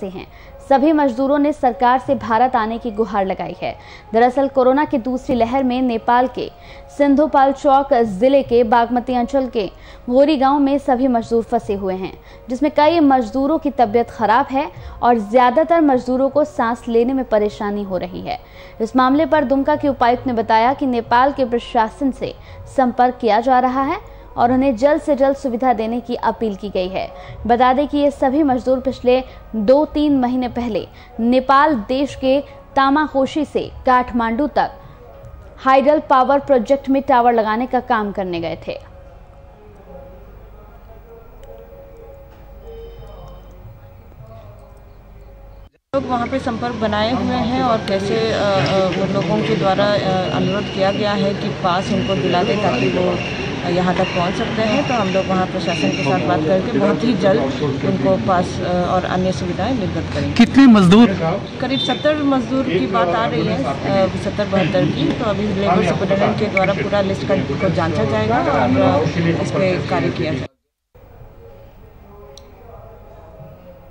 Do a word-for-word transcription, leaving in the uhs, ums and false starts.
से हैं। सभी मजदूरों ने सरकार से भारत आने की गुहार लगाई है। दरअसल कोरोना की दूसरी लहर में नेपाल के सिंधुपाल चौक जिले के बागमती अंचल के गोरी गांव में सभी मजदूर फंसे हुए हैं, जिसमें कई मजदूरों की तबीयत खराब है और ज्यादातर मजदूरों को सांस लेने में परेशानी हो रही है। इस मामले पर दुमका के उपायुक्त ने बताया कि नेपाल के प्रशासन से संपर्क किया जा रहा है और उन्हें जल्द से जल्द सुविधा देने की अपील की गई है। बता दें कि ये सभी मजदूर पिछले दो तीन महीने पहले नेपाल देश के तामाखोशी से काठमांडू तक हाइड्रल पावर प्रोजेक्ट में टावर लगाने का काम करने गए थे। लोग वहाँ पे संपर्क बनाए हुए हैं और कैसे लोगों के द्वारा अनुरोध किया गया है कि पास उनको दिला दे ताकि वो यहाँ तक पहुँच सकते हैं। तो हम लोग वहाँ प्रशासन के साथ बात करके बहुत ही जल्द उनको पास और अन्य सुविधाएं निर्गत करेंगे। कितने मजदूर? करीब सत्तर मजदूर की बात आ रही है, सत्तर बहत्तर की। तो अभी लेबर सुपरिटेंडेंट के द्वारा पूरा लिस्ट को जांचा जाएगा और इस पर कार्य किया जाएगा।